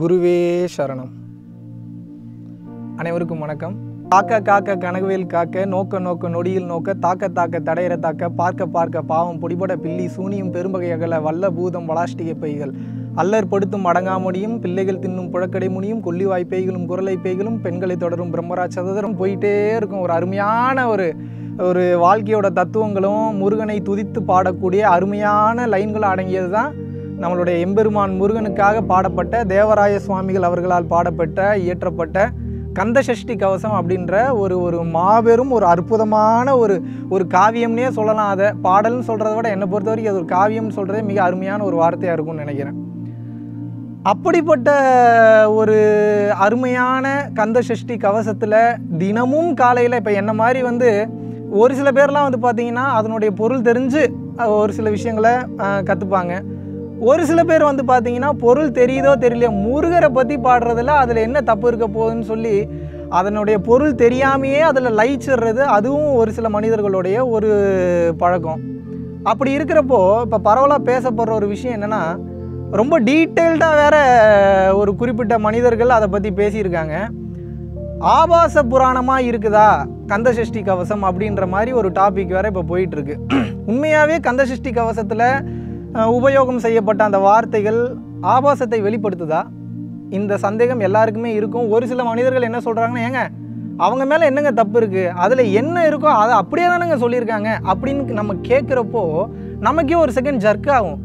குருவே சரணம். அனைவருக்கும் வணக்கம். காக்க காக்க கனகவேல் காக்க, நோக்க நோக்க நொடியில் நோக்க, தாக்க தாக்க தடையற தாக்க, பார்க்க பார்க்க பாவம் பொடிபட பில்லி சூனியும் பெரும்பகை அகல வல்ல பூதம் வளாஷ்டிகை பைகள் அல்லர் படுத்தும் அடங்காமொடியும் பிள்ளைகள் தின்னும் புழக்கடை முனியும் கொல்லிவாய் பேய்களும் குரலை பேய்களும் பெண்களை தொடரும் பிரம்மராஜ் சததரும் போயிட்டே இருக்கும். ஒரு அருமையான ஒரு வாழ்க்கையோட தத்துவங்களும் முருகனை துதித்து பாடக்கூடிய அருமையான லைன்களும் அடங்கியது தான் நம்மளுடைய எம்பெருமான் முருகனுக்காக பாடப்பட்ட தேவராய சுவாமிகள் அவர்களால் இயற்றப்பட்ட கந்த சஷ்டி கவசம் அப்படின்ற ஒரு ஒரு மாபெரும் ஒரு அற்புதமான ஒரு காவியம்னே சொல்லலாம். அதை பாடல்னு சொல்கிறத விட என்னை பொறுத்த வரைக்கும் அது ஒரு காவியம்னு சொல்கிறதே மிக அருமையான ஒரு வார்த்தையாக இருக்கும்னு நினைக்கிறேன். அப்படிப்பட்ட ஒரு அருமையான கந்த சஷ்டி கவசத்தில் தினமும் காலையில் இப்போ என்ன மாதிரி ஒரு சில பேர்லாம் பார்த்திங்கன்னா அதனுடைய பொருள் தெரிஞ்சு ஒரு சில விஷயங்களை கற்றுப்பாங்க. ஒரு சில பேர் பார்த்திங்கன்னா பொருள் தெரியுதோ தெரியலையோ முருகரை பற்றி பாடுறதில் அதில் என்ன தப்பு இருக்க போகுதுன்னு சொல்லி அதனுடைய பொருள் தெரியாமையே அதில் லயிச்சிடுறது அதுவும் ஒரு சில மனிதர்களுடைய ஒரு பழக்கம். அப்படி இருக்கிறப்போ இப்போ பரவலாக பேசப்படுற ஒரு விஷயம் என்னென்னா, ரொம்ப டீட்டெயில்டாக வேறு ஒரு குறிப்பிட்ட மனிதர்கள் அதை பற்றி பேசியிருக்காங்க. ஆபாச புராணமாக இருக்குதா கந்த சஷ்டி கவசம் அப்படின்ற மாதிரி ஒரு டாபிக் வேறு இப்போ போயிட்டுருக்கு. உண்மையாகவே கந்த சஷ்டி கவசத்தில் உபயோகம் செய்யப்பட்ட அந்த வார்த்தைகள் ஆபாசத்தை வெளிப்படுத்துதா? இந்த சந்தேகம் எல்லாருக்குமே இருக்கும். ஒரு சில மனிதர்கள் என்ன சொல்கிறாங்கன்னா, ஏங்க அவங்க மேலே என்னங்க தப்பு இருக்குது, அதில் என்ன இருக்கோ அதை அப்படியே தானேங்க சொல்லியிருக்காங்க அப்படின்னு நம்ம கேட்குறப்போ நமக்கே ஒரு செகண்ட் ஜர்க் ஆகும்.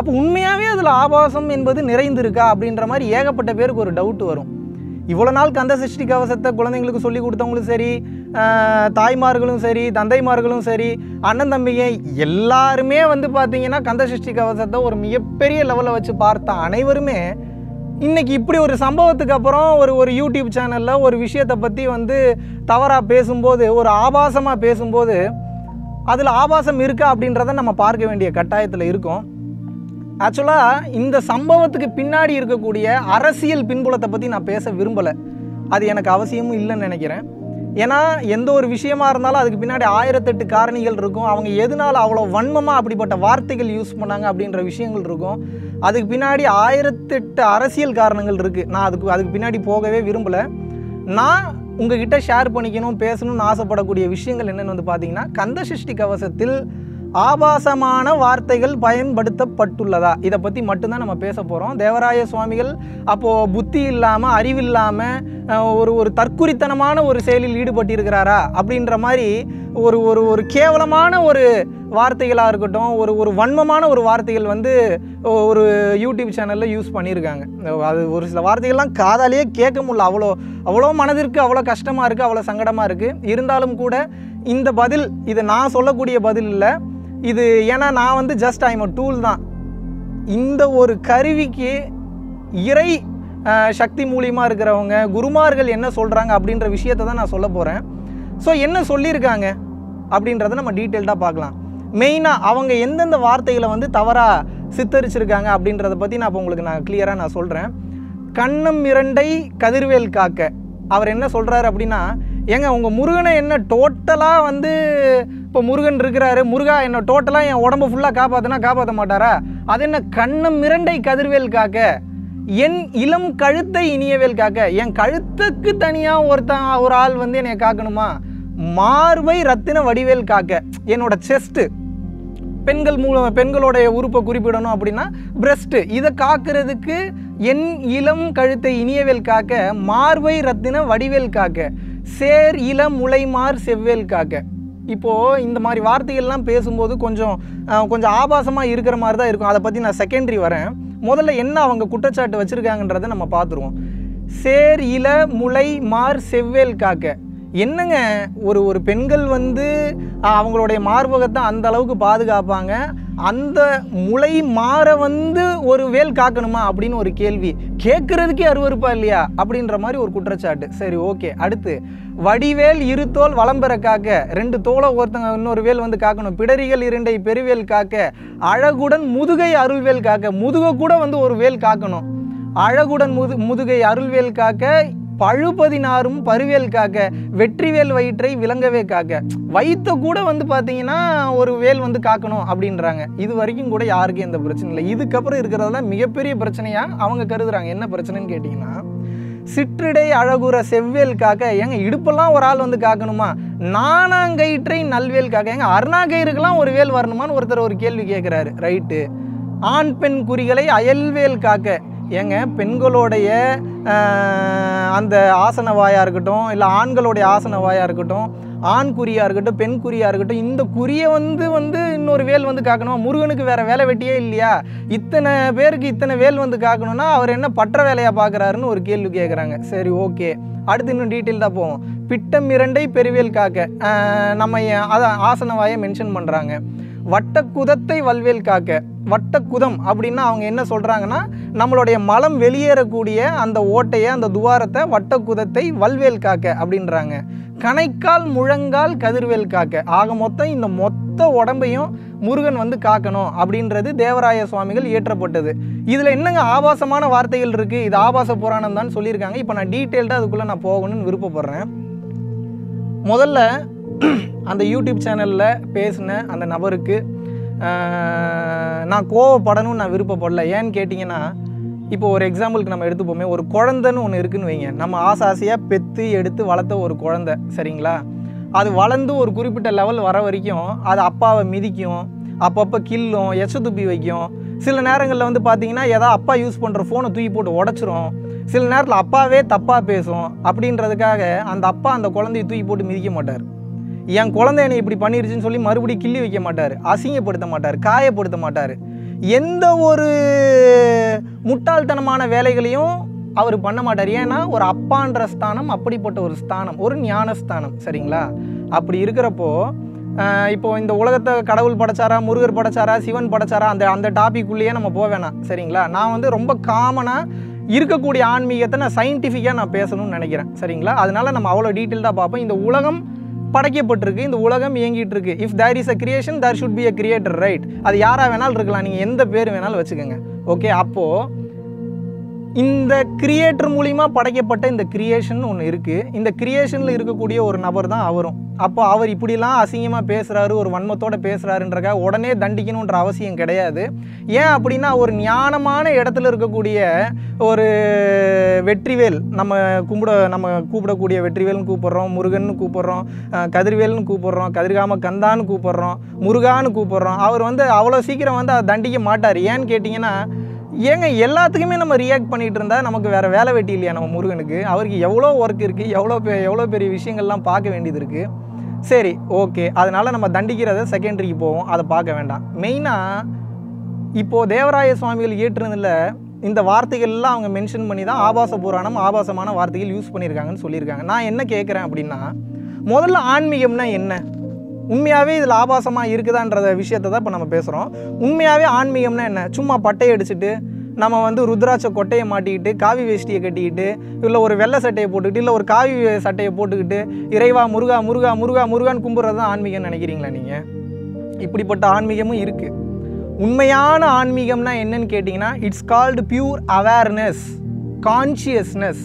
அப்போ உண்மையாகவே அதில் ஆபாசம் என்பது நிறைந்திருக்கா அப்படின்ற மாதிரி ஏகப்பட்ட பேருக்கு ஒரு டவுட் வரும். இவ்வளோ நாள் கந்த சஷ்டி கவசத்தை குழந்தைங்களுக்கு சொல்லி கொடுத்தவங்களும் சரி, தாய்மார்களும் சரி, தந்தைமார்களும் சரி, அண்ணன் தம்பிங்க எல்லாருமே பார்த்திங்கன்னா கந்த சஷ்டி கவசத்தை ஒரு மிகப்பெரிய லெவலில் வச்சு பார்த்த அனைவருமே இன்றைக்கி இப்படி ஒரு சம்பவத்துக்கு அப்புறம் ஒரு யூடியூப் சேனலில் ஒரு விஷயத்தை பற்றி தவறாக பேசும்போது, ஒரு ஆபாசமாக பேசும்போது அதில் ஆபாசம் இருக்கா அப்படின்றத நம்ம பார்க்க வேண்டிய கட்டாயத்தில் இருக்கோம். ஆக்சுவலாக இந்த சம்பவத்துக்கு பின்னாடி இருக்கக்கூடிய அரசியல் பின்புலத்தை பற்றி நான் பேச விரும்பலை. அது எனக்கு அவசியமும் இல்லைன்னு நினைக்கிறேன். ஏன்னா எந்த ஒரு விஷயமா இருந்தாலும் அதுக்கு பின்னாடி 1008 காரணிகள் இருக்கும். அவங்க எதனால் அவ்வளோ வன்மமாக அப்படிப்பட்ட வார்த்தைகள் யூஸ் பண்ணாங்க அப்படின்ற விஷயங்கள் இருக்கும். அதுக்கு பின்னாடி 1008 அரசியல் காரணங்கள் இருக்குது. நான் அதுக்கு பின்னாடி போகவே விரும்பலை. நான் உங்ககிட்ட ஷேர் பண்ணிக்கணும், பேசணும்னு ஆசைப்படக்கூடிய விஷயங்கள் என்னென்னு பார்த்திங்கன்னா, கந்த சஷ்டி கவசத்தில் ஆபாசமான வார்த்தைகள் பயன்படுத்தப்பட்டுள்ளதா, இதை பற்றி மட்டும்தான் நம்ம பேச போகிறோம். தேவராய சுவாமிகள் அப்போது புத்தி இல்லாமல், அறிவில்லாமல், ஒரு தற்குறித்தனமான ஒரு செயலில் ஈடுபட்டிருக்கிறாரா அப்படின்ற மாதிரி ஒரு கேவலமான ஒரு வார்த்தைகளாக இருக்கட்டும், ஒரு வன்மமான ஒரு வார்த்தைகள் ஒரு யூடியூப் சேனலில் யூஸ் பண்ணியிருக்காங்க. அது ஒரு சில வார்த்தைகள்லாம் காதாலேயே கேட்க முடியல. அவ்வளோ மனதிற்கு அவ்வளோ கஷ்டமாக இருக்குது, அவ்வளோ சங்கடமாக இருக்குது. இருந்தாலும் கூட இந்த பதில் இது நான் சொல்லக்கூடிய பதில் இல்லை. இது ஏன்னா நான் ஜஸ்ட் ஐம் அ டூல் தான். இந்த ஒரு கருவிக்கு இறை சக்தி மூலியமாக இருக்கிறவங்க குருமார்கள் என்ன சொல்கிறாங்க அப்படின்ற விஷயத்தை தான் நான் சொல்ல போகிறேன். ஸோ என்ன சொல்லியிருக்காங்க அப்படின்றத நம்ம டீட்டெயில்டாக பார்க்கலாம். மெயினாக அவங்க எந்தெந்த வார்த்தைகளை தவறாக சித்தரிச்சிருக்காங்க அப்படின்றத பற்றி நான் இப்போ உங்களுக்கு கிளியராக நான் சொல்கிறேன். கண்ணம் இரண்டை கதிர்வேல் காக்க அவர் என்ன சொல்கிறாரு அப்படின்னா, ஏங்க உங்கள் முருகனை என்ன டோட்டலாக இப்போ முருகன் இருக்கிறாரு, முருகா என்ன டோட்டலாக என் உடம்பு ஃபுல்லாக காப்பாற்றினா காப்பாற்ற மாட்டாரா? அது என்ன கண்ணம் இரண்டை கதிர்வேல் காக்க, என் இளம் கழுத்தை இனியவேல் காக்க, என் கழுத்துக்கு தனியாக ஒரு ஆள் என்னை காக்கணுமா? மார்பை ரத்தின வடிவேல் காக்க, என்னோட செஸ்ட்டு, பெண்களுடைய உறுப்பை குறிப்பிடணும் அப்படின்னா பிரெஸ்ட்டு, இதை காக்கிறதுக்கு என் இளம் கழுத்தை இனியவேல் காக்க, மார்பை ரத்தின வடிவேல் காக்க, சேர் இளம் முளைமார் செவ்வேல் காக்க. இப்போது இந்த மாதிரி வார்த்தைகள்லாம் பேசும்போது கொஞ்சம் ஆபாசமாக இருக்கிற மாதிரி தான் இருக்கும். அதை பற்றி நான் செகண்டரி வரேன். முதல்ல என்ன அவங்க குற்றச்சாட்டு வச்சுருக்காங்கன்றதை நம்ம பார்த்துருவோம். சேர் இள முளை மார் செவ்வேல் காக்க, என்னங்க ஒரு பெண்கள் அவங்களுடைய மார்பகத்தை அந்த அளவுக்கு பாதுகாப்பாங்க, அந்த முளை மாற ஒரு வேல் காக்கணுமா அப்படின்னு ஒரு கேள்வி கேட்குறதுக்கே அருவருப்பா இல்லையா அப்படின்ற மாதிரி ஒரு குற்றச்சாட்டு. சரி, ஓகே. அடுத்து வடிவேல் இருத்தோல் வளம்பெற காக்க, 2 தோலை ஒருத்தங்க இன்னொரு வேல் காக்கணும். பிடரிகள் இரண்டை பெருவேல் காக்க, அழகுடன் முதுகை அருள்வேல் காக்க, முதுகை கூட ஒரு வேல் காக்கணும். அழகுடன் முதுகை அருள்வேல் காக்க, பழுபதினாரும் பருவேல் காக்க வெற்றிவேல் வயிற்றை விளங்கவே காக்க வயிற்ற கூட வந்து பார்த்தீங்கன்னா ஒரு வேல் வந்து காக்கணும் அப்படின்றாங்க. இது வரைக்கும் கூட யாருக்கும் எந்த பிரச்சனை இல்லை. இதுக்கப்புறம் இருக்கிறதெல்லாம் மிகப்பெரிய பிரச்சனையாக அவங்க கருதுறாங்க. என்ன பிரச்சனைன்னு கேட்டிங்கன்னா, சிற்றிடை அழகுற செவ்வேல் காக்க ஏங்க இடுப்பெல்லாம் ஒரு ஆள் வந்து காக்கணுமா, நானாங்கயிற்றை நல்வேல் காக்க ஏங்க அருணாகயிறுக்கெல்லாம் ஒரு வேல் வரணுமான்னு ஒருத்தர் ஒரு கேள்வி கேட்குறாரு. ரைட்டு, ஆண் பெண் குறிகளை அயல்வேல் காக்க ஏங்க பெண்களுடைய அந்த ஆசன வாயாக இருக்கட்டும், இல்லை ஆண்களுடைய ஆசன வாயாக இருக்கட்டும், ஆண் குறியாக இருக்கட்டும், பெண் குறியாக இருக்கட்டும், இந்த குறியை வந்து வந்து இன்னொரு வேல் வந்து காக்கணுமா? முருகனுக்கு வேறு வேலை வெட்டியே இல்லையா? இத்தனை பேருக்கு இத்தனை வேல் வந்து காக்கணும்னா அவர் என்ன பற்ற வேலையாக பார்க்குறாருன்னு ஒரு கேள்வி கேட்குறாங்க. சரி, ஓகே, அடுத்து இன்னும் டீட்டெயில் தான் போவோம். பிட்டம் இரண்டை பெருவேல் காக்க நம்ம அதை ஆசன வாயை மென்ஷன் பண்ணுறாங்க. வட்டக்குதத்தை வல்வேல் காக்க, வட்டக்குதம் அப்படின்னா அவங்க என்ன சொல்கிறாங்கன்னா, நம்மளுடைய மலம் வெளியேறக்கூடிய அந்த ஓட்டையை, அந்த துவாரத்தை வட்டக்குதத்தை வல்வேல் காக்க அப்படின்றாங்க. கணைக்கால் முழங்கால் கதிர்வேல் காக்க. ஆக மொத்தம் இந்த மொத்த உடம்பையும் முருகன் வந்து காக்கணும் அப்படின்றது தேவராய சுவாமிகள் இயற்றப்பட்டது. இதில் என்னங்க ஆபாசமான வார்த்தைகள் இருக்குது? இது ஆபாச புராணம் தான் சொல்லியிருக்காங்க. இப்போ நான் டீட்டெயில்டாக அதுக்குள்ளே நான் போகணும்னு விருப்பப்படுறேன். முதல்ல அந்த யூடியூப் சேனலில் பேசின அந்த நபருக்கு நான் கோவப்படணும்னு நான் விருப்பப்படலை. ஏன்னு கேட்டிங்கன்னா, இப்போ ஒரு எக்ஸாம்பிளுக்கு நம்ம எடுத்துப்போமே, ஒரு குழந்தைன்னு ஒன்று இருக்குதுன்னு வைங்க. நம்ம ஆசாசியாக பெற்று எடுத்து வளர்த்த ஒரு குழந்தை, சரிங்களா? அது வளர்ந்து ஒரு குறிப்பிட்ட லெவல் வர வரைக்கும் அது அப்பாவை மிதிக்கும், அப்பப்போ கில்லும், எச்ச துப்பி வைக்கும். சில நேரங்களில் வந்து பார்த்திங்கன்னா ஏதாவது அப்பா யூஸ் பண்ணுற ஃபோனை தூக்கி போட்டு உடச்சிரும். சில நேரத்தில் அப்பாவே தப்பாக பேசும். அப்படின்றதுக்காக அந்த அப்பா அந்த குழந்தையை தூக்கி போட்டு மிதிக்க மாட்டார். என் குழந்தை என்னை இப்படி பண்ணிருச்சுன்னு சொல்லி மறுபடியும் கிள்ளி வைக்க மாட்டார், அசிங்கப்படுத்த மாட்டார், காயப்படுத்த மாட்டார். எந்த ஒரு முட்டாள்தனமான வேலைகளையும் அவர் பண்ண மாட்டார். ஏன்னா ஒரு அப்பான்ற ஸ்தானம் அப்படிப்பட்ட ஒரு ஸ்தானம், ஒரு ஞானஸ்தானம், சரிங்களா? அப்படி இருக்கிறப்போ இப்போ இந்த உலகத்தை கடவுள் படைச்சாரா, முருகர் படைச்சாரா, சிவன் படைச்சாரா, அந்த அந்த டாபிக்குள்ளேயே நம்ம போக வேணாம், சரிங்களா? நான் வந்து ரொம்ப காமனாக இருக்கக்கூடிய ஆன்மீகத்தை நான் சயின்டிஃபிக்காக நான் பேசணும்னு நினைக்கிறேன், சரிங்களா? அதனால் நம்ம அவ்வளோ டீட்டெயில்டாக பார்ப்போம். இந்த உலகம் படைக்கப்பட்டிருக்கு, இந்த உலகம் இயங்கிட்டு இருக்கு. If there is a creation there should be a creator, right? அது யாராக வேணாலும் இருக்கலாம், நீங்கள் எந்த பேர் வேணாலும் வச்சுக்கோங்க, ஓகே? அப்போது இந்த கிரியேட்டர் மூலிமா படைக்கப்பட்ட இந்த கிரியேஷன் ஒன்று இருக்குது. இந்த கிரியேஷனில் இருக்கக்கூடிய ஒரு நபர் தான் அவரும். அப்போ அவர் இப்படிலாம் அசிங்கமாக பேசுகிறாரு, ஒரு வன்மத்தோடு பேசுகிறாருன்றக்கா உடனே தண்டிக்கணுன்ற அவசியம் கிடையாது. ஏன் அப்படின்னா, ஒரு ஞானமான இடத்துல இருக்கக்கூடிய ஒரு வெற்றிவேல், நம்ம கூப்பிடக்கூடிய வெற்றிவேல்னு கூப்பிட்றோம், முருகன்னு கூப்பிட்றோம், கதிர்வேல்னு கூப்பிட்றோம், கதிர்காம கந்தான்னு கூப்பிட்றோம், முருகான்னு கூப்பிட்றோம். அவர் வந்து அவ்வளோ சீக்கிரம் வந்து அதை தண்டிக்க மாட்டார். ஏன்னு கேட்டிங்கன்னா, ஏங்க எல்லாத்துக்குமே நம்ம ரியாக்ட் பண்ணிகிட்டு இருந்தால் நமக்கு வேறு வேலை வெட்டி இல்லையா? நம்ம முருகனுக்கு அவருக்கு எவ்வளோ ஒர்க் இருக்குது, எவ்வளோ பெரிய விஷயங்கள்லாம் பார்க்க வேண்டியது இருக்குது. சரி, ஓகே, அதனால் நம்ம தண்டிக்கிறத செகண்டரிக்கு போவோம், அதை பார்க்க வேண்டாம். மெயினாக இப்போது தேவராய சுவாமிகள் இயற்றுறதில் இந்த வார்த்தைகள்லாம் அவங்க மென்ஷன் பண்ணி தான் ஆபாச புராணம், ஆபாசமான வார்த்தைகள் யூஸ் பண்ணியிருக்காங்கன்னு சொல்லியிருக்காங்க. நான் என்ன கேட்குறேன் அப்படின்னா, முதல்ல ஆன்மீகம்னா என்ன, உண்மையாகவே இதில் ஆபாசமாக இருக்குதான்றத விஷயத்தை தான் இப்போ நம்ம பேசுகிறோம். உண்மையாகவே ஆன்மீகம்னா என்ன? சும்மா பட்டையை அடிச்சுட்டு, நம்ம வந்து ருத்ராட்ச கொட்டையை மாட்டிக்கிட்டு, காவி வேஷ்டியை கட்டிக்கிட்டு, இல்லை ஒரு வெள்ளை சட்டையை போட்டுக்கிட்டு, இல்லை ஒரு காவி சட்டையை போட்டுக்கிட்டு இறைவா முருகா முருகா முருகா முருகான்னு கும்பிட்றது தான் ஆன்மீகம்னு நினைக்கிறீங்களா நீங்கள்? இப்படிப்பட்ட ஆன்மீகமும் இருக்குது. உண்மையான ஆன்மீகம்னா என்னன்னு கேட்டிங்கன்னா, it's called pure awareness, consciousness.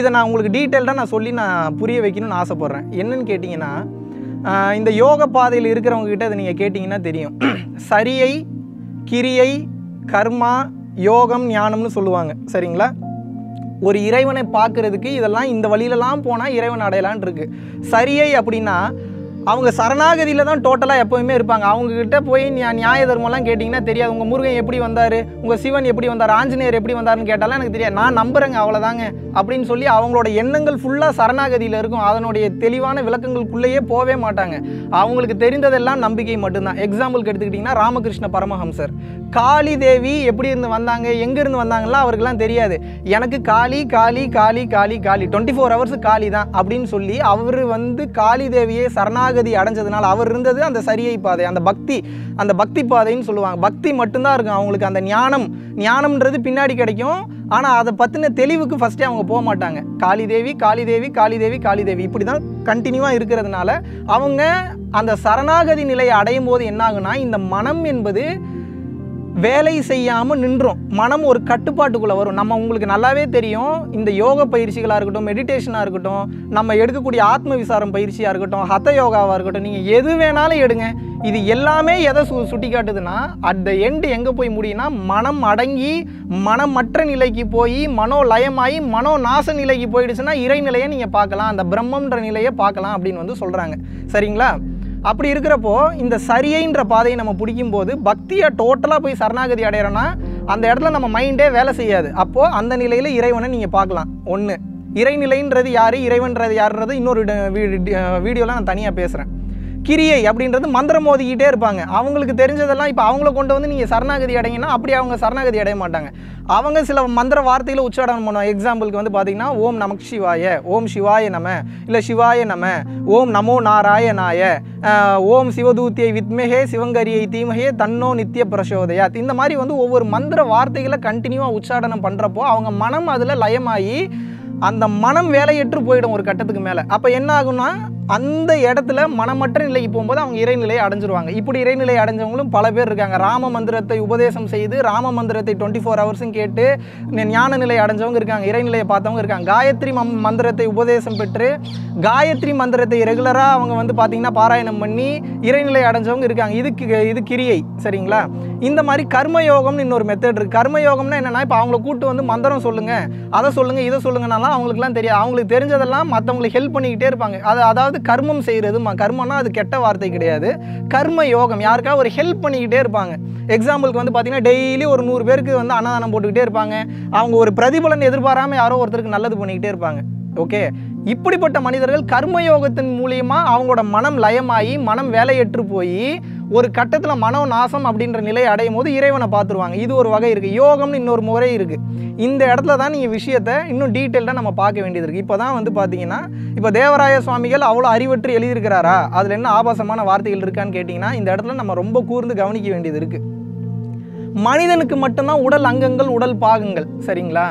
இதை நான் உங்களுக்கு டீட்டெயில்டாக நான் சொல்லி நான் புரிய வைக்கணும்னு ஆசைப்பட்றேன். என்னன்னு கேட்டிங்கன்னா, இந்த யோக பாதையில் இருக்கிறவங்கக்கிட்ட அதை நீங்கள் கேட்டிங்கன்னா தெரியும். சரியை, கிரியை, கர்மா, யோகம், ஞானம்னு சொல்லுவாங்க, சரிங்களா? ஒரு இறைவனை பார்க்குறதுக்கு இதெல்லாம் இந்த வழியிலலாம் போனால் இறைவன் அடையலான் இருக்குது. சரியை அப்படின்னா அவங்க சரணாகதியில் தான் டோட்டலாக எப்போயுமே இருப்பாங்க. அவங்கக்கிட்ட போய் நியாய தர்மம்லாம் கேட்டிங்கன்னா தெரியாது. உங்கள் முருகன் எப்படி வந்தார், உங்கள் சிவன் எப்படி வந்தார், ஆஞ்சநேயர் எப்படி வந்தாருன்னு கேட்டாலும் எனக்கு தெரியாது, நான் நம்புகிறேங்க அவ்வளோதாங்க அப்படின்னு சொல்லி அவங்களோட எண்ணங்கள் ஃபுல்லாக சரணாகதியில் இருக்கும். அதனுடைய தெளிவான விளக்கங்களுக்குள்ளேயே போகவே மாட்டாங்க. அவங்களுக்கு தெரிந்ததெல்லாம் நம்பிக்கை மட்டும்தான். எக்ஸாம்பிளுக்கு எடுத்துக்கிட்டிங்கன்னா ராமகிருஷ்ண பரமஹம்சர், காளி தேவி எப்படி இருந்து வந்தாங்க, எங்கேருந்து வந்தாங்கலாம் அவருக்குலாம் தெரியாது. எனக்கு காளி காளி காளி காளி காளி 24 hours காளி தான் அப்படின்னு சொல்லி அவர் வந்து காளி தேவியை சரணாக அடைஞ்சதுனால அவர் இருந்தது அந்த சரியை பாதை, அந்த பக்தி பாதைன்னு சொல்லுவாங்க. பக்தி மட்டும்தான் இருக்கும் அவங்களுக்கு. அந்த ஞானம்ன்றது பின்னாடி கிடைக்கும். ஆனால் அதை பற்றின தெளிவுக்கு ஃபஸ்ட்டே அவங்க போக மாட்டாங்க. காளிதேவி காளிதேவி காளிதேவி காளிதேவி இப்படி தான் கண்டினியூவாக இருக்கிறதுனால அவங்க அந்த சரணாகதி நிலையை அடையும் போது என்னாகுன்னா, இந்த மனம் என்பது வேலை செய்யாம நின்றோம், மனம் ஒரு கட்டுப்பாட்டுக்குள்ள வரும். நம்ம உங்களுக்கு நல்லாவே தெரியும், இந்த யோக பயிற்சிகளாக இருக்கட்டும், மெடிடேஷனாக இருக்கட்டும், நம்ம எடுக்கக்கூடிய ஆத்ம விசாரம் பயிற்சியாக இருக்கட்டும், ஹத யோகாவாக இருக்கட்டும், நீங்கள் எது வேணாலும் எடுங்க, இது எல்லாமே எதை சுட்டி காட்டுதுன்னா அட் த எண்டு எங்கே போய் முடியும்னா மனம் அடங்கி மனமற்ற நிலைக்கு போய் மனோ லயமாகி மனோ நாச நிலைக்கு போயிடுச்சுன்னா இறைநிலையை நீங்கள் பார்க்கலாம், அந்த பிரம்மன்ற நிலையை பார்க்கலாம் அப்படின்னு வந்து சொல்கிறாங்க. சரிங்களா? அப்படி இருக்கிறப்போ இந்த சரியைன்ற பாதையை நம்ம பிடிக்கும்போது பக்தியை டோட்டலாக போய் சரணாகதி அடைகிறோன்னா அந்த இடத்துல நம்ம மைண்டே வேலை செய்யாது. அப்போது அந்த நிலையில் இறைவனை நீங்கள் பார்க்கலாம். ஒன்று, இறைநிலைன்றது யார், இறைவன்றது யாருன்றது இன்னொரு வீடியோவில் நான் தனியாக பேசுகிறேன். கிரியை அப்படின்றது மந்திரம் ஓதிக்கிட்டே இருப்பாங்க, அவங்களுக்கு தெரிஞ்சதெல்லாம். இப்போ அவங்கள கொண்டு வந்து நீங்கள் சரணாகதி அடைங்கன்னா அப்படி அவங்க சரணாகதி அடைய மாட்டாங்க. அவங்க சில மந்திர வார்த்தையில் உச்சாடனம் பண்ணுவாங்க. எக்ஸாம்பிளுக்கு வந்து பார்த்திங்கன்னா ஓம் நமக் சிவாய, ஓம் சிவாய நம, இல்லை சிவாய நம, ஓம் நமோ நாராயணாய, ஓம் சிவதூத்தியை வித்மேகே சிவங்கரியை தீமகே தன்னோ நித்திய பிரசோதயாத். இந்த மாதிரி வந்து ஒவ்வொரு மந்திர வார்த்தைகளை கண்டினியூவாக உச்சாடனம் பண்ணுறப்போ அவங்க மனம் அதில் லயமாகி அந்த மனம் வேலையற்று போயிடும் ஒரு கட்டத்துக்கு மேலே. அப்போ என்ன ஆகும்னா அந்த இடத்துல மனமற்ற நிலைக்கு போகும்போது அவங்க இறைநிலையை அடைஞ்சிருவாங்க. இப்படி இறைநிலையை அடைஞ்சவங்களும் பல பேர் இருக்காங்க. ராம மந்திரத்தை உபதேசம் செய்து ராம மந்திரத்தை 24 ஹவர்ஸும் கேட்டு ஞான நிலையை அடைஞ்சவங்க இருக்காங்க, இறைநிலையை பார்த்தவங்க இருக்காங்க. காயத்ரி மந்திரத்தை உபதேசம் பெற்று காயத்ரி மந்திரத்தை ரெகுலராக அவங்க வந்து பார்த்திங்கன்னா பாராயணம் பண்ணி இறைநிலையை அடைஞ்சவங்க இருக்காங்க. இது கிரியை. சரிங்களா? இந்த மாதிரி கர்மயோகம்னு இன்னொரு மெத்தட் இருக்குது. கர்மயோகம்னா என்னென்னா இப்போ அவங்கள கூப்பிட்டு வந்து மந்திரம் சொல்லுங்கள், அதை சொல்லுங்கள், இதை சொல்லுங்கனாலாம் அவங்களுக்குலாம் தெரியாது. அவங்களுக்கு தெரிஞ்சதெல்லாம் மற்றவங்களுக்கு ஹெல்ப் பண்ணிக்கிட்டே இருப்பாங்க. அதாவது கர்மம் செய்கிறது. கர்மம்னா அது கெட்ட வார்த்தை கிடையாது. கர்மயோகம், யாருக்காவது ஒரு ஹெல்ப் பண்ணிக்கிட்டே இருப்பாங்க. எக்ஸாம்பிளுக்கு வந்து பார்த்திங்கன்னா டெய்லி ஒரு 100 பேருக்கு வந்து அன்னதானம் போட்டுக்கிட்டே இருப்பாங்க. அவங்க ஒரு பிரதிபலன் எதிர்பாராமல் யாரோ ஒருத்தருக்கு நல்லது பண்ணிக்கிட்டே இருப்பாங்க. ஓகே, இப்படிப்பட்ட மனிதர்கள் கர்மயோகத்தின் மூலிமா அவங்களோட மனம் லயமாகி மனம் வேலையற்று போய் ஒரு கட்டத்தில் மனோ நாசம் அப்படின்ற நிலையை அடையும் போது இறைவனை பார்த்துருவாங்க. இது ஒரு வகை இருக்குது. யோகம்னு இன்னொரு முறை இருக்குது. இந்த இடத்துல தான் நீங்கள் விஷயத்தை இன்னும் டீட்டெயில்டாக நம்ம பார்க்க வேண்டியது இருக்குது. இப்போ தான் வந்து பார்த்தீங்கன்னா இப்போ தேவராய சுவாமிகள் அவ்வளோ அறிவற்று எழுதியிருக்கிறாரா, அதில் என்ன ஆபாசமான வார்த்தைகள் இருக்கான்னு கேட்டிங்கன்னா இந்த இடத்துல நம்ம ரொம்ப கூர்ந்து கவனிக்க வேண்டியது இருக்குது. மனிதனுக்கு மட்டும்தான் உடல் அங்கங்கள், உடல் பாகங்கள். சரிங்களா?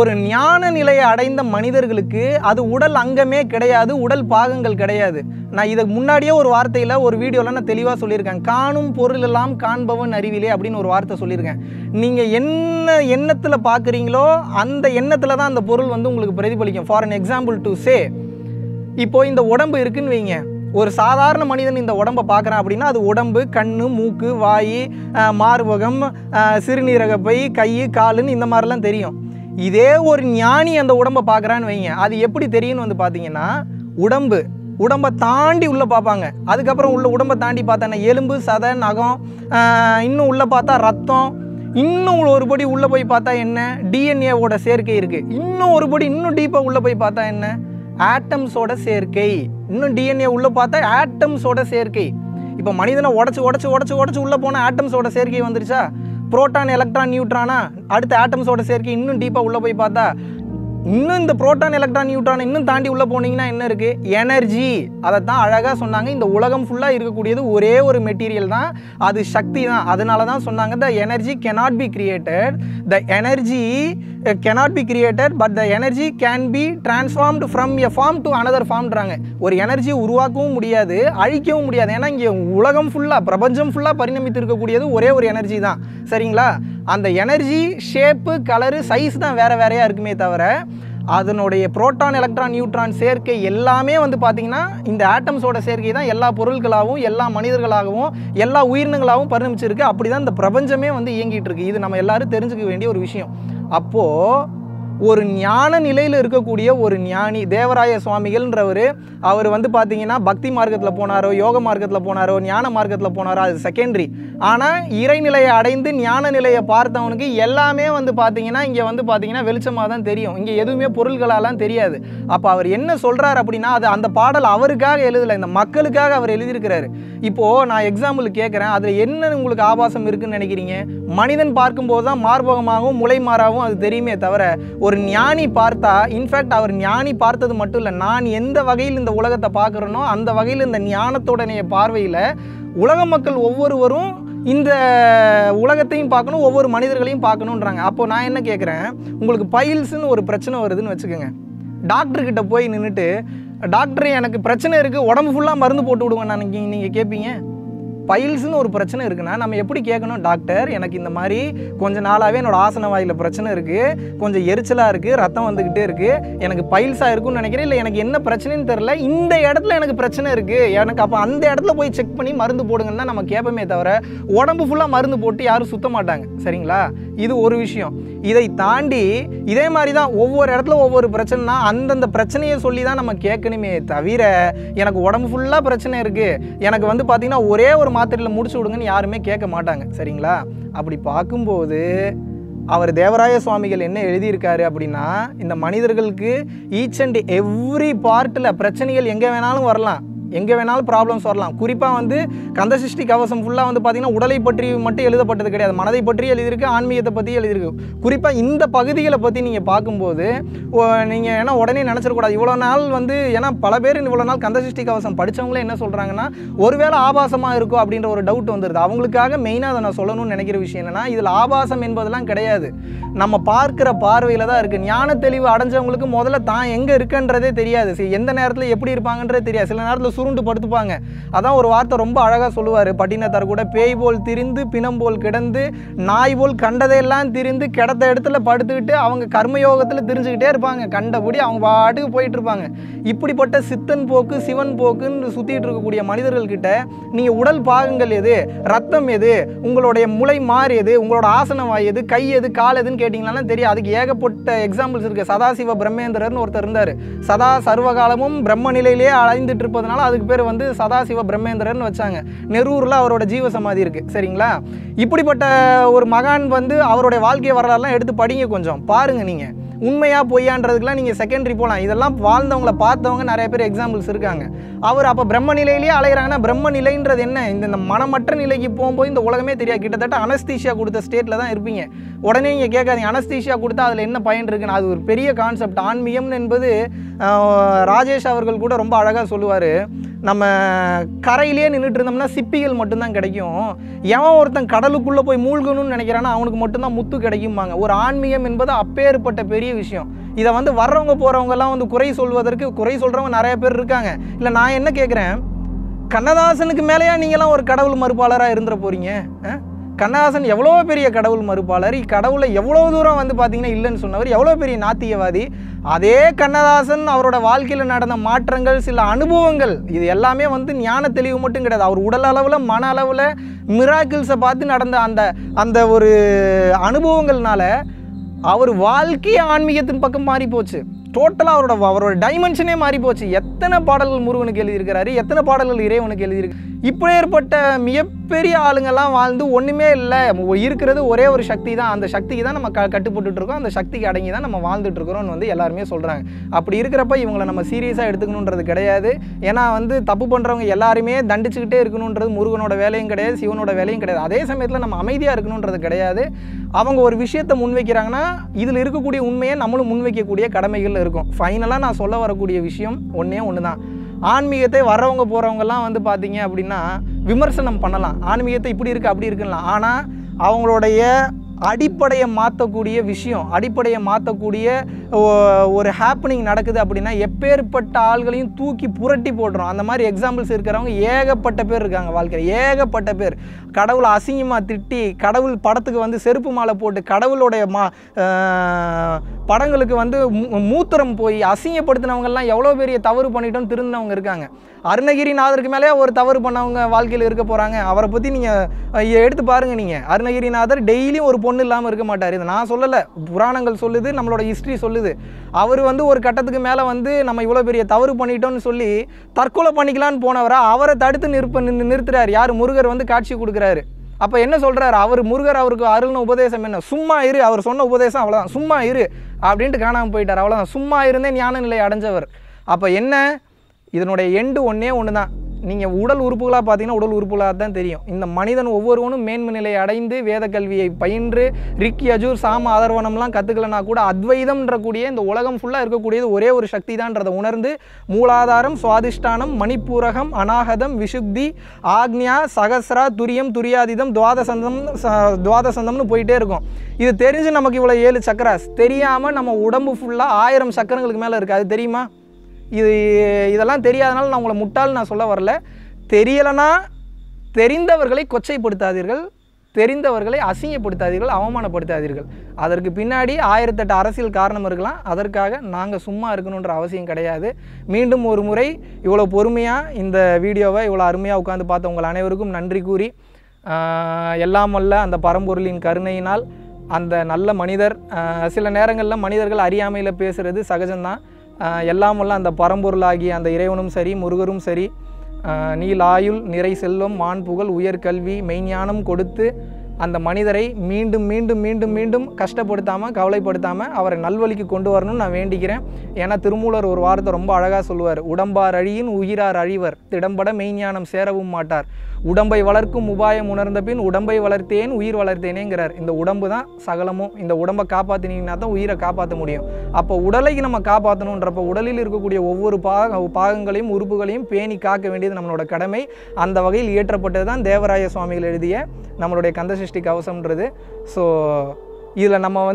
ஒரு ஞான நிலையை அடைந்த மனிதர்களுக்கு அது உடல் அங்கமே கிடையாது, உடல் பாகங்கள் கிடையாது. நான் இதுக்கு முன்னாடியே ஒரு வார்த்தையில் ஒரு வீடியோவில் நான் தெளிவாக சொல்லியிருக்கேன். காணும் பொருளெல்லாம் காண்பவன் அறிவிலே அப்படின்னு ஒரு வார்த்தை சொல்லியிருக்கேன். நீங்கள் என்ன எண்ணத்தில் பார்க்குறீங்களோ அந்த எண்ணத்தில் தான் அந்த பொருள் வந்து உங்களுக்கு பிரதிபலிக்கும். For an example to say, இப்போது இந்த உடம்பு இருக்குன்னு வைங்க. ஒரு சாதாரண மனிதன் இந்த உடம்பை பார்க்குறான் அப்படின்னா அது உடம்பு, கண், மூக்கு, வாய், மார்பகம், சிறுநீரகப்பை, கை, காலுன்னு இந்த மாதிரிலாம் தெரியும். இதே ஒரு ஞானி அந்த உடம்பை பார்க்குறான்னு வைங்க, அது எப்படி தெரியும்னு வந்து பார்த்தீங்கன்னா உடம்பை தாண்டி உள்ளே பார்ப்பாங்க. அதுக்கப்புறம் உள்ள உடம்பை தாண்டி பார்த்தோன்னா எலும்பு, சதை, நகம், இன்னும் உள்ளே பார்த்தா ரத்தம், இன்னும் ஒருபடி உள்ளே போய் பார்த்தா என்ன டிஎன்ஏவோட சேர்க்கை இருக்குது, இன்னும் ஒருபடி இன்னும் டீப்பாக உள்ளே போய் பார்த்தா என்ன ஆட்டம்ஸோட சேர்க்கை, இன்னும் டிஎன்ஏ உள்ளே பார்த்தா ஆட்டம்ஸோட சேர்க்கை. இப்போ மனிதனை உடச்சி உடச்சி உடச்சி உடச்சி உள்ளே போனால் ஆட்டம்ஸோட சேர்க்கை வந்துருச்சா? புரோட்டான், எலக்ட்ரான், நியூட்ரானா அடுத்த ஆட்டம்ஸோட சேர்க்கை. இன்னும் டீப்பாக உள்ளே போய் பார்த்தா இன்னும் இந்த புரோட்டான், எலக்ட்ரான், நியூட்ரான் இன்னும் தாண்டி உள்ளே போனீங்கன்னா என்ன இருக்குது? எனர்ஜி. அதை தான் அழகாக சொன்னாங்க, இந்த உலகம் ஃபுல்லாக இருக்கக்கூடியது ஒரே ஒரு மெட்டீரியல் தான், அது சக்தி தான். அதனால தான் சொன்னாங்க the energy cannot be created, the energy cannot be created but the energy can be transformed from a form to another ஃபார்ம்ன்றாங்க. ஒரு எனர்ஜியை உருவாக்கவும் முடியாது, அழிக்கவும் முடியாது. ஏன்னா இங்கே உலகம் ஃபுல்லாக, பிரபஞ்சம் ஃபுல்லாக பரிணமித்து இருக்கக்கூடியது ஒரே ஒரு எனர்ஜி தான். சரிங்களா? அந்த எனர்ஜி ஷேப்பு, கலரு, சைஸ் தான் வேறு வேறையாக இருக்குமே தவிர அதனுடைய புரோட்டான், எலக்ட்ரான், நியூட்ரான் சேர்க்கை எல்லாமே வந்து பார்த்திங்கன்னா இந்த ஆட்டம்ஸோட சேர்க்கை தான் எல்லா பொருட்களாகவும் எல்லா மனிதர்களாகவும் எல்லா உயிரினங்களாகவும் பரிணமிச்சிருக்கு. அப்படி தான் இந்த பிரபஞ்சமே வந்து இயங்கிட்டு இருக்குது. இது நம்ம எல்லாரும் தெரிஞ்சுக்க வேண்டிய ஒரு விஷயம். அப்போது ஒரு ஞான நிலையில் இருக்கக்கூடிய ஒரு ஞானி தேவராய சுவாமிகள்ன்றவர், அவர் வந்து பார்த்திங்கன்னா பக்தி மார்க்கத்தில் போனாரோ, யோக மார்க்கத்தில் போனாரோ, ஞான மார்க்கத்தில் போனாரோ அது செகண்டரி. ஆனால் இறைநிலையை அடைந்து ஞான நிலையை பார்த்தவனுக்கு எல்லாமே வந்து பார்த்திங்கன்னா இங்கே வந்து பார்த்திங்கன்னா வெளிச்சமாக தான் தெரியும். இங்கே எதுவுமே பொருள்களாலாம் தெரியாது. அப்போ அவர் என்ன சொல்கிறார் அப்படின்னா அது அந்த பாடல் அவருக்காக எழுதலை, இந்த மக்களுக்காக அவர் எழுதியிருக்கிறாரு. இப்போது நான் எக்ஸாம்பிள் கேட்குறேன், அதில் என்ன உங்களுக்கு ஆபாசம் இருக்குதுன்னு நினைக்கிறீங்க? மனிதன் பார்க்கும்போது தான் மார்பகமாகவும் முளை மாறாகவும் அது தெரியுமே தவிர ஒரு ஞானி பார்த்தா, இன்ஃபேக்ட் அவர் ஞானி பார்த்தது மட்டும் இல்லை, நான் எந்த வகையில் இந்த உலகத்தை பார்க்குறேனோ அந்த வகையில் இந்த ஞானத்துடனே பார்வையில் உலக மக்கள் ஒவ்வொருவரும் இந்த உலகத்தையும் பார்க்கணும், ஒவ்வொரு மனிதர்களையும் பார்க்கணுன்றாங்க. அப்போது நான் என்ன கேட்குறேன், உங்களுக்கு பைல்ஸ்ன்னு ஒரு பிரச்சனை வருதுன்னு வச்சுக்கோங்க. டாக்டர்கிட்ட போய் நின்றுட்டு டாக்டர் எனக்கு பிரச்சனை இருக்குது, உடம்பு ஃபுல்லாக மருந்து போட்டு விடுவேன் நான், நீங்கள் கேட்பீங்க? பைல்ஸ் ஒரு பிரச்சனை இருக்குனா நம்ம எப்படி கேட்கணும், டாக்டர் எனக்கு இந்த மாதிரி கொஞ்ச நாளாவே என்னோட ஆசனவாயில பிரச்சனை இருக்கு, கொஞ்சம் எரிச்சலா இருக்கு, ரத்தம் வந்துகிட்டே இருக்கு, எனக்கு பைல்ஸா இருக்குன்னு நினைக்கிறேன், இல்ல எனக்கு என்ன பிரச்சனைன்னு தெரியல, இந்த இடத்துல எனக்கு பிரச்சனை இருக்கு, எனக்கு அப்ப அந்த இடத்துல போய் செக் பண்ணி மருந்து போடுங்கன்னா நம்ம கேட்போமே தவிர உடம்பு ஃபுல்லா மருந்து போட்டு யாரும் சுத்த மாட்டாங்க. சரிங்களா, இது ஒரு விஷயம். இதை தாண்டி இதே மாதிரி தான் ஒவ்வொரு இடத்துல ஒவ்வொரு பிரச்சனைனா அந்தந்த பிரச்சனையை சொல்லி தான் நம்ம கேட்கணுமே தவிர எனக்கு உடம்பு ஃபுல்லாக பிரச்சனை இருக்குது, எனக்கு வந்து பார்த்திங்கன்னா ஒரே ஒரு மாத்திரையில் முடிச்சு விடுங்கன்னு யாருமே கேட்க மாட்டாங்க. சரிங்களா, அப்படி பார்க்கும்போது அவர் தேவராய சுவாமிகள் என்ன எழுதியிருக்காரு அப்படின்னா, இந்த மனிதர்களுக்கு ஈச் அண்ட் எவ்ரி பார்ட்டில் பிரச்சனைகள் எங்கே வேணாலும் வரலாம், எங்கே வேணாலும் ப்ராப்ளம்ஸ் வரலாம். குறிப்பாக வந்து கந்த சஷ்டி கவசம் ஃபுல்லாக வந்து பார்த்திங்கன்னா உடலை பற்றி மட்டும் எழுதப்பட்டது கிடையாது, மனதை பற்றி எழுதியிருக்கு, ஆன்மீகத்தை பற்றி எழுதியிருக்கு. குறிப்பாக இந்த பகுதிகளை பற்றி நீங்கள் பார்க்கும்போது நீங்கள் ஏன்னா உடனே நினச்சிடக்கூடாது. இவ்வளோ நாள் வந்து ஏன்னா பல பேர் இவ்வளோ நாள் கந்த சஷ்டி கவசம் படித்தவங்களே என்ன சொல்கிறாங்கன்னா ஒருவேளை ஆபாசமாக இருக்கும் அப்படின்ற ஒரு டவுட் வந்துடுது. அவங்களுக்காக மெயினாக அதை நான் சொல்லணும்னு நினைக்கிற விஷயம் என்னென்னா, இதில் ஆபாசம் என்பதெல்லாம் கிடையாது, நம்ம பார்க்குற பார்வையில் தான் இருக்குது. ஞான தெளிவு அடைஞ்சவங்களுக்கு முதல்ல தான் எங்கே இருக்குன்றதே தெரியாது, எந்த நேரத்தில் எப்படி இருப்பாங்கன்றதே தெரியாது. சில நேரத்தில் சுருண்டு படுத்துப்பாங்க. அதான் ஒரு வார்த்தை ரொம்ப அழகாக சொல்லுவார் பட்டினத்தார் கூட, பேய் போல் திரிந்து பிணம் போல் கிடந்து நாய் போல் கண்டதையெல்லாம் திரிந்து கிடத்த இடத்துல படுத்துக்கிட்டு அவங்க கர்மயோகத்தில் திரிஞ்சுக்கிட்டே இருப்பாங்க, கண்டபடி அவங்க பாட்டுக்கு போயிட்டு இருப்பாங்க. இப்படிப்பட்ட சித்தன் போக்கு சிவன் போக்குன்னு சுற்றிட்டு இருக்கக்கூடிய மனிதர்கள்கிட்ட நீங்கள் உடல் பாகங்கள் எது, ரத்தம் எது, உங்களுடைய முளை மாறு எது, உங்களோட ஆசனம் எது, கை எது, கால் எதுன்னு கேட்டிங்களான்னா தெரியும். அதுக்கு ஏகப்பட்ட எக்ஸாம்பிள்ஸ் இருக்குது. சதாசிவ பிரம்மேந்திரர்னு ஒருத்தர் இருந்தார், சதா சர்வகாலமும் பிரம்ம நிலையிலே அலைந்துட்டு இருப்பதனால அதுக்கு பேர் வந்து சதாசிவ பிரம்மேந்திரன்னு வச்சாங்க. நெரூரில் அவரோட ஜீவசமாதி இருக்கு. சரிங்களா, இப்படிப்பட்ட ஒரு மகான் வந்து அவருடைய வாழ்க்கை வரலாறுலாம் எடுத்து படிங்க, கொஞ்சம் பாருங்க. நீங்க உண்மையாக பொய்யான்றதுக்கெலாம் நீங்கள் செகண்டரி போகலாம், இதெல்லாம் வாழ்ந்தவங்களை பார்த்தவங்க நிறைய பேர் எக்ஸாம்பிள்ஸ் இருக்காங்க. அவர் அப்போ பிரம்ம நிலையிலேயே அலைகிறாங்கன்னா பிரம்ம நிலைன்றது என்ன, இந்த மனமற்ற நிலைக்கு போகும்போது இந்த உலகமே தெரியாது. கிட்டத்தட்ட அனஸ்தீஷியா கொடுத்த ஸ்டேட்டில் தான் இருப்பீங்க. உடனே நீங்கள் கேட்காதீங்க அனஸ்தீஷியா கொடுத்தா அதில் என்ன பயன் இருக்குன்னு, அது ஒரு பெரிய கான்செப்ட். ஆன்மீகம் என்பது ராஜேஷ் அவர்கள் கூட ரொம்ப அழகாக சொல்லுவார், நம்ம கரையிலே நின்றுட்டு இருந்தோம்னா சிப்பிகள் மட்டும்தான் கிடைக்கும், எவன் ஒருத்தன் கடலுக்குள்ளே போய் மூழ்கணும்னு நினைக்கிறான்னா அவனுக்கு மட்டும்தான் முத்து கிடைக்கும்பாங்க. ஒரு ஆன்மீகம் என்பது அப்பேற்பட்ட பெரிய விஷயம். இதை வந்து வர்றவங்க போகிறவங்கலாம் வந்து குறை சொல்வதற்கு, குறை சொல்கிறவங்க நிறைய பேர் இருக்காங்க. இல்லை, நான் என்ன கேட்குறேன், கண்ணதாசனுக்கு மேலேயா நீங்களாம் ஒரு கடவுள் மறுப்பாளராக இருந்துட போகிறீங்க? கண்ணதாசன் எவ்வளோ பெரிய கடவுள் மறுப்பாளர், கடவுளை எவ்வளோ தூரம் வந்து பார்த்திங்கன்னா இல்லைன்னு சொன்னவர், எவ்வளோ பெரிய நாத்தியவாதி. அதே கண்ணதாசன் அவரோட வாழ்க்கையில் நடந்த மாற்றங்கள், சில அனுபவங்கள், இது எல்லாமே வந்து ஞான தெளிவு மட்டும் கிடையாது, அவர் உடல் அளவில் மன அளவில் மிராக்கிள்ஸை பார்த்து நடந்த அந்த அந்த ஒரு அனுபவங்கள்னால அவர் வாழ்க்கையே ஆன்மீகத்தின் பக்கம் மாறி போச்சு. டோட்டலாக அவரோட டைமென்ஷனே மாறி போச்சு. எத்தனை பாடல்கள் முருகனுக்கு எழுதியிருக்கிறாரு, எத்தனை பாடல்கள் இறைவனுக்கு எழுதியிருக்கு. இப்படி ஏற்பட்ட மிகப்பெரிய ஆளுங்கள்லாம் வாழ்ந்து ஒன்றுமே இல்லை, இருக்கிறது ஒரே ஒரு சக்தி தான், அந்த சக்திக்கு தான் நம்ம கட்டுப்பட்டுருக்கோம், அந்த சக்திக்கு அடங்கி தான் நம்ம வாழ்ந்துட்டுருக்குறோன்னு வந்து எல்லாருமே சொல்கிறாங்க. அப்படி இருக்கிறப்ப இவங்களை நம்ம சீரியஸாக எடுத்துக்கணுன்றது கிடையாது. ஏன்னா வந்து தப்பு பண்ணுறவங்க எல்லாருமே தண்டிச்சுக்கிட்டே இருக்கணுன்றது முருகனோட வேலையும் கிடையாது, சிவனோட வேலையும் கிடையாது. அதே சமயத்தில் நம்ம அமைதியாக இருக்கணுன்றது கிடையாது. அவங்க ஒரு விஷயத்தை முன்வைக்கிறாங்கன்னா இதில் இருக்கக்கூடிய உண்மையை நம்மளும் முன்வைக்கக்கூடிய கடமைகள் இருக்கும். ஃபைனலாக நான் சொல்ல வரக்கூடிய விஷயம் ஒன்றே ஒன்று தான், ஆன்மீகத்தை வர்றவங்க போகிறவங்கலாம் வந்து பார்த்திங்க அப்படின்னா விமர்சனம் பண்ணலாம், ஆன்மீகத்தை இப்படி இருக்குது அப்படி இருக்குலாம். ஆனால் அவங்களுடைய அடிப்படையை மாற்றக்கூடிய விஷயம், அடிப்படையை மாற்றக்கூடிய ஒரு ஹாப்பனிங் நடக்குது அப்படின்னா எப்பேற்பட்ட ஆள்களையும் தூக்கி புரட்டி போடுறோம். அந்த மாதிரி எக்ஸாம்பிள்ஸ் இருக்கிறவங்க ஏகப்பட்ட பேர் இருக்காங்க வாழ்க்கையில், ஏகப்பட்ட பேர். கடவுளை அசிங்கமாக திட்டி, கடவுள் படத்துக்கு வந்து செருப்பு மாலை போட்டு, கடவுளுடைய படங்களுக்கு வந்து மூத்திரம் போய் அசிங்கப்படுத்தினவங்கெல்லாம் எவ்வளோ பெரிய தவறு பண்ணிட்டோன்னு திருந்தவங்க இருக்காங்க. அருணகிரிநாதருக்கு மேலே ஒரு தவறு பண்ணவங்க வாழ்க்கையில் இருக்க போகிறாங்க. அவரை பற்றி நீங்கள் எடுத்து பாருங்கள். நீங்கள் அருணகிரிநாதர் டெய்லியும் ஒரு பொண்ணு இல்லாமல் இருக்க மாட்டார். இது நான் சொல்லலை, புராணங்கள் சொல்லுது, நம்மளோட ஹிஸ்ட்ரி சொல்லுது. அவர் வந்து ஒரு கட்டத்துக்கு மேலே வந்து நம்ம இவ்வளோ பெரிய தவறு பண்ணிட்டோன்னு சொல்லி தற்கொலை பண்ணிக்கலான்னு போனவரை அவரை தடுத்து நிறுத்துறாரு யார், முருகர் வந்து காட்சி கொடுக்குறாரு. அப்போ என்ன சொல்கிறாரு அவர், முருகர் அவருக்கு அருள்னு உபதேசம் என்ன, சும்மா இரு, அவர் சொன்ன உபதேசம் அவ்வளோதான், சும்மா இரு அப்படின்ட்டு காணாமல் போயிட்டார். அவ்வளோதான், சும்மா இருந்தே ஞான நிலை அடைஞ்சவர். அப்போ என்ன, இதனுடைய எண்டு ஒன்றே ஒன்று தான், நீங்கள் உடல் உறுப்புகளாக பார்த்தீங்கன்னா உடல் உறுப்புகளாக தான் தெரியும். இந்த மனிதன் ஒவ்வொருவனும் மேன்மை நிலையை அடைந்து வேத கல்வியை பயின்று ரிக்கி அஜூர் சாம ஆதர்வனம்லாம் கற்றுக்கலனா கூட அத்வைதம்ன்ற கூடிய இந்த உலகம் ஃபுல்லாக இருக்கக்கூடியது ஒரே ஒரு சக்தி தான்றதை உணர்ந்து மூலாதாரம், சுவாதிஷ்டானம், மணிப்பூரகம், அநாகதம், விஷுக்தி, ஆக்ஞா, சகஸ்ரா, துரியம், துரியாதிதம், துவாதசந்தம், துவாதசந்தம்னு போயிட்டே இருக்கும். இது தெரிஞ்சு நமக்கு இவ்வளோ 7 சக்கராஸ் தெரியாமல் நம்ம உடம்பு ஃபுல்லாக 1000 சக்கரங்களுக்கு மேலே இருக்குது. அது தெரியுமா? இதெல்லாம் தெரியாதனால நான் உங்களை முட்டாள்னு நான் சொல்ல வரல, தெரியலைன்னா தெரிந்தவர்களை கொச்சைப்படுத்தாதீர்கள், தெரிந்தவர்களை அசிங்கப்படுத்தாதீர்கள், அவமானப்படுத்தாதீர்கள். அதற்கு பின்னாடி 1008 அரசியல் காரணம் இருக்கலாம். அதற்காக நாங்கள் சும்மா இருக்கணுன்ற அவசியம் கிடையாது. மீண்டும் ஒரு முறை இவ்வளோ பொறுமையாக இந்த வீடியோவை இவ்வளோ அருமையாக உட்காந்து பார்த்த உங்கள் அனைவருக்கும் நன்றி கூறி, எல்லாம் வல்ல அந்த பரம்பொருளின் கருணையினால் அந்த நல்ல மனிதர், சில நேரங்களில் மனிதர்கள் அறியாமையில் பேசுகிறது சகஜம்தான். எல்லாம் வல்ல அந்த பரம்பொருளாகிய அந்த இறைவனும் சரி, முருகரும் சரி, நீல் ஆயுள் நிறை செல்வம் மான் புகழ் உயர்கல்வி மெய்ஞானம் கொடுத்து அந்த மனிதரை மீண்டும் மீண்டும் மீண்டும் மீண்டும் கஷ்டப்படுத்தாமல் கவலைப்படுத்தாமல் அவரை நல்வழிக்கு கொண்டு வரணும்னு நான் வேண்டிக்கிறேன். ஏன்னா திருமூலர் ஒரு வார்த்தை ரொம்ப அழகாக சொல்லுவார், உடம்பார் அழியின் உயிரார் அழிவர், திடம்பட மெய்ஞானம் சேரவும் மாட்டார், உடம்பை வளர்க்கும் உபாயம் உணர்ந்த பின் உடம்பை வளர்த்தேன் உயிர் வளர்த்தேனேங்கிறார். இந்த உடம்பு தான் சகலமும். இந்த உடம்பை காப்பாற்றினீங்கன்னா தான் உயிரை காப்பாற்ற முடியும். அப்போ உடலை நம்ம காப்பாற்றணுன்றப்போ உடலில் இருக்கக்கூடிய ஒவ்வொரு பாகங்களையும் உறுப்புகளையும் பேணி காக்க வேண்டியது நம்மளோட கடமை. அந்த வகையில் இயற்றப்பட்டது தான் தேவராய சுவாமிகள் எழுதிய நம்மளுடைய கந்தசஷ்டி கவசம்ன்றது. ஸோ இதில் நம்ம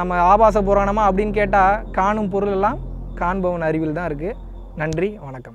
நம்ம ஆபாச புராணமா அப்படின்னு கேட்டால், காணும் பொருளெல்லாம் காண்பவன் அறிவில் தான் இருக்குது. நன்றி, வணக்கம்.